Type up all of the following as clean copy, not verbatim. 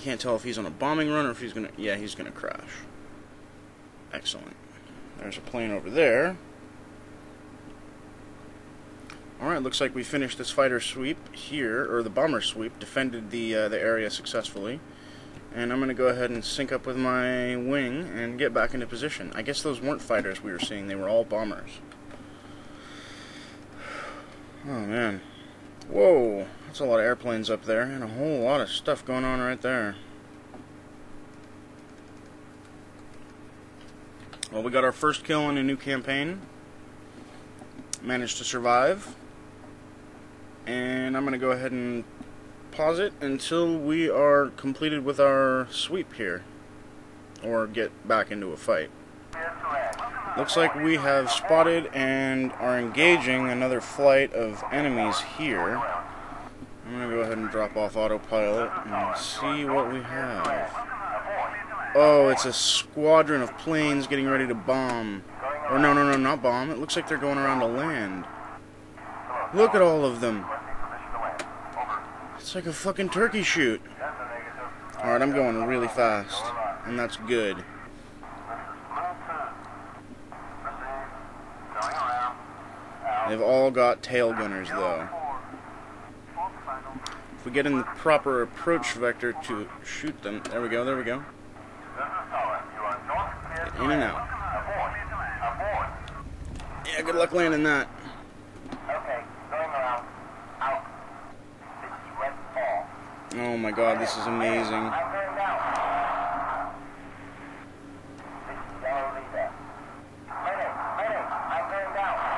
can't tell if he's on a bombing run or if he's gonna... Yeah, he's gonna crash. Excellent. There's a plane over there. Alright, looks like we finished this fighter sweep here, or the bomber sweep, defended the area successfully. And I'm going to go ahead and sync up with my wing and get back into position. I guess those weren't fighters we were seeing, they were all bombers. Oh man. Whoa, that's a lot of airplanes up there, and a whole lot of stuff going on right there. Well, we got our first kill in a new campaign. Managed to survive. And I'm going to go ahead and pause it until we are completed with our sweep here, or get back into a fight. Looks like we have spotted and are engaging another flight of enemies here. I'm going to go ahead and drop off autopilot and see what we have. Oh, it's a squadron of planes getting ready to bomb. Or no, not bomb. It looks like they're going around to land. Look at all of them. It's like a fucking turkey shoot. Alright, I'm going really fast. And that's good. They've all got tail gunners, though. If we get in the proper approach vector to shoot them... There we go, there we go. Get in and out. Yeah, good luck landing that. Oh my god, this is amazing.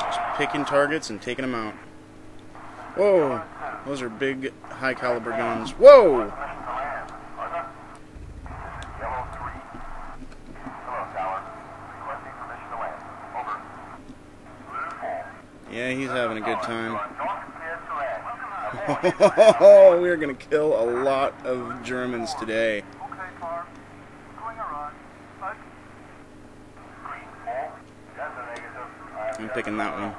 Just picking targets and taking them out. Whoa! Those are big, high caliber guns. Whoa! Yeah, he's having a good time. Oh, we are going to kill a lot of Germans today. I'm picking that one.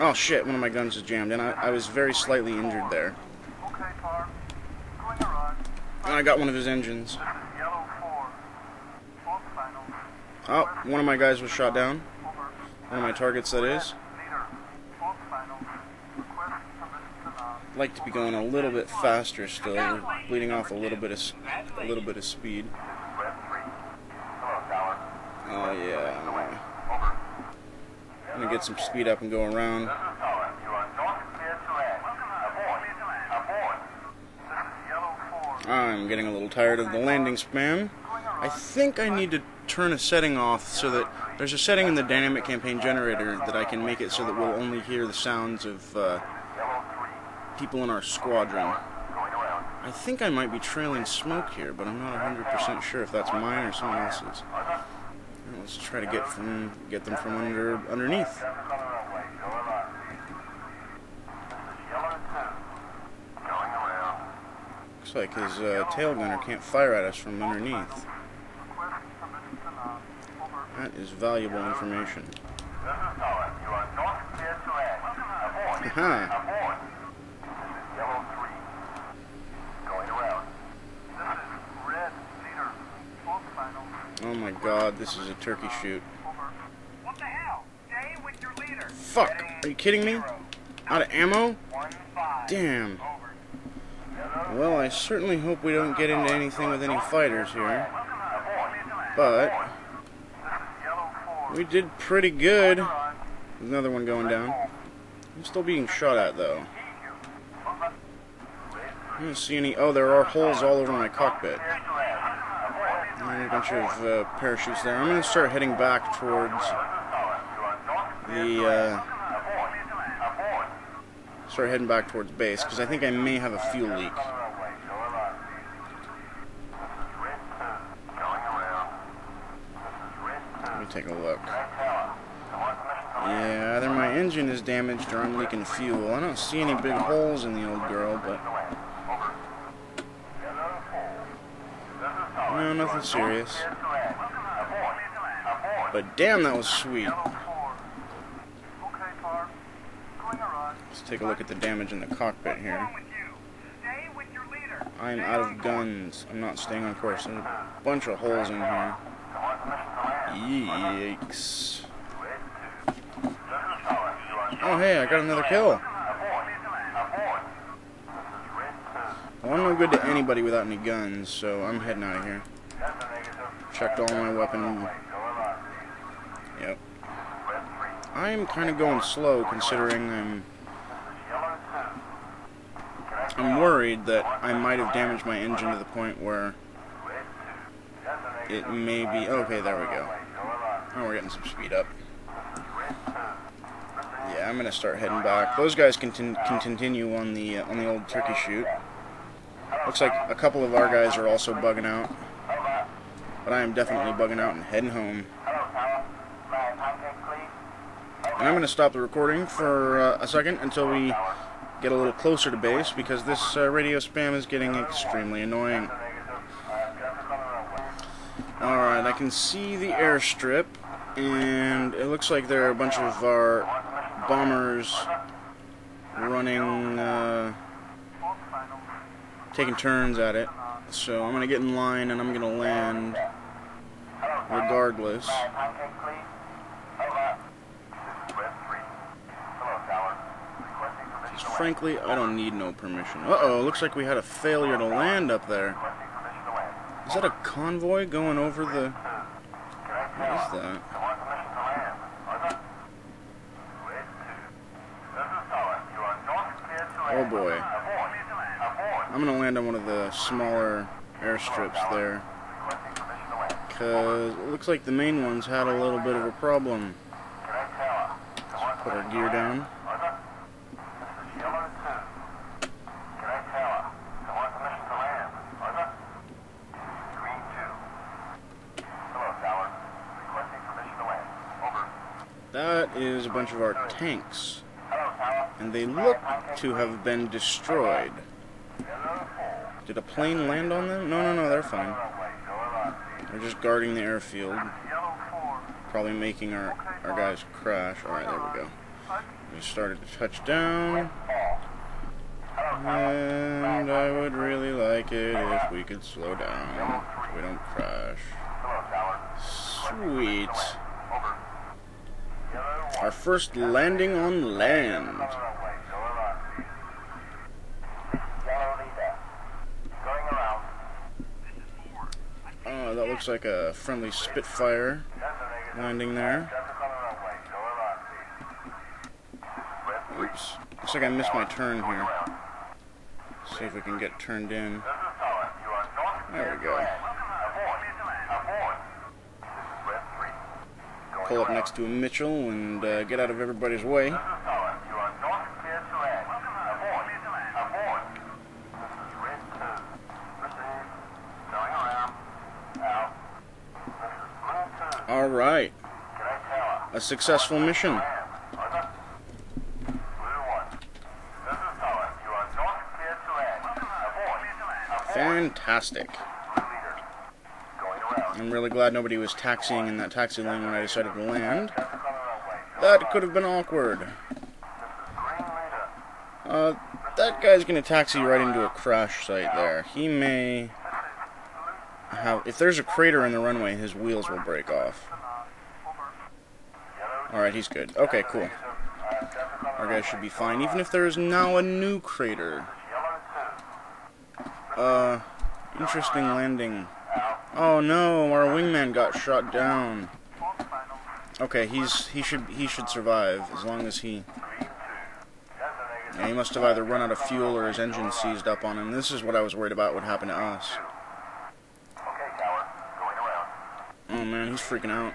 Oh shit, one of my guns is jammed, and I was very slightly injured there. And I got one of his engines. Oh, one of my guys was shot down. One of my targets, that is. I'd like to be going a little bit faster still. We're bleeding off a little bit of speed. Oh yeah. I'm gonna get some speed up and go around. I'm getting a little tired of the landing spam. I think I need to turn a setting off so that there's a setting in the Dynamic Campaign Generator that I can make it so that we'll only hear the sounds of people in our squadron. I think I might be trailing smoke here, but I'm not 100% sure if that's mine or someone else's. Let's try to get them from underneath. Looks like his tail gunner can't fire at us from underneath. That is valuable information. Aha! Oh my god, this is a turkey shoot. What the hell? Stay with your leader. Fuck! Are you kidding me? Out of ammo? Damn. Well, I certainly hope we don't get into anything with any fighters here. But we did pretty good. There's another one going down. I'm still being shot at, though. I don't see any... Oh, there are holes all over my cockpit. A bunch of parachutes there. I'm going to start heading back towards the base, because I think I may have a fuel leak. Let me take a look. Yeah, either my engine is damaged or I'm leaking fuel. I don't see any big holes in the old girl, but no, nothing serious. But damn, that was sweet. Let's take a look at the damage in the cockpit here. I'm out of guns. I'm not staying on course. There's a bunch of holes in here. Yikes. Oh, hey, I got another kill. Well, I'm no good to anybody without any guns, so I'm heading out of here. Checked all my weapons. Yep. I'm kind of going slow, considering I'm worried that I might have damaged my engine to the point where it may be... Okay, there we go. Oh, we're getting some speed up. Yeah, I'm gonna start heading back. Those guys can continue on the old turkey shoot. Looks like a couple of our guys are also bugging out, but I am definitely bugging out and heading home. And I'm gonna stop the recording for a second until we get a little closer to base, because this radio spam is getting extremely annoying. Alright, I can see the airstrip, and it looks like there are a bunch of our bombers running, taking turns at it. So I'm going to get in line and I'm going to land regardless. Frankly, I don't need no permission. Uh-oh, looks like we had a failure to land up there. Is that a convoy going over the... What is that? Oh boy. I'm gonna land on one of the smaller airstrips there, because it looks like the main one's had a little bit of a problem. Let's put our gear down. That is a bunch of our tanks, and they look to have been destroyed. Did a plane land on them? No, no, no, they're fine. They're just guarding the airfield, probably making our guys crash. Alright, there we go. We started to touch down, and I would really like it if we could slow down so we don't crash. Sweet. Our first landing on land. Oh, that looks like a friendly Spitfire landing there. Oops. Looks like I missed my turn here. Let's see if we can get turned in. There we go. Pull up next to a Mitchell and get out of everybody's way. Alright. A successful mission. Fantastic. I'm really glad nobody was taxiing in that taxi lane when I decided to land. That could have been awkward. That guy's gonna taxi right into a crash site there. He may have... If there's a crater in the runway, his wheels will break off. Alright, he's good. Okay, cool. Our guy should be fine, even if there is now a new crater. Interesting landing. Oh no, our wingman got shot down. Okay, he should survive as long as he... Yeah, he must have either run out of fuel or his engine seized up on him. This is what I was worried about would happen to us. Oh man, he's freaking out.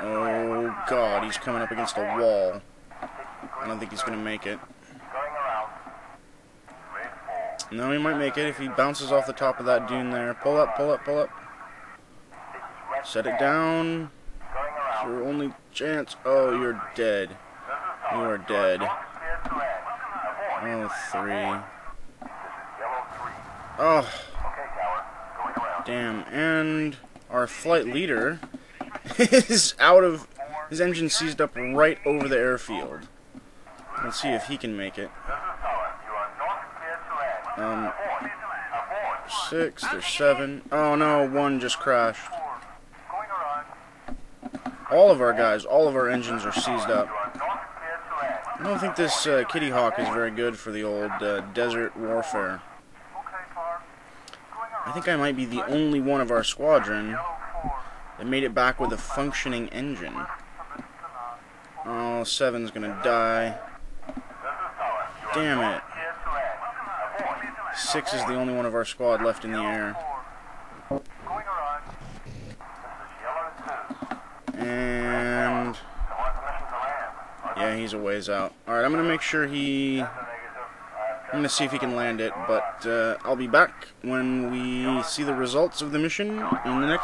Oh god, he's coming up against a wall. I don't think he's gonna make it. No, he might make it if he bounces off the top of that dune there. Pull up, pull up, pull up. Set it down. It's your only chance. Oh, you're dead. You are dead. Oh, three. Oh. Damn. And our flight leader is out of... His engine seized up right over the airfield. Let's see if he can make it. 6, there's 7. Oh no, one just crashed. All of our guys, all of our engines are seized up. I don't think this Kitty Hawk is very good for the old desert warfare. I think I might be the only one of our squadron that made it back with a functioning engine. Oh, 7's gonna die. Damn it. 6 is the only one of our squad left in the air. And yeah, he's a ways out. Alright, I'm gonna make sure I'm gonna see if he can land it, but I'll be back when we see the results of the mission in the next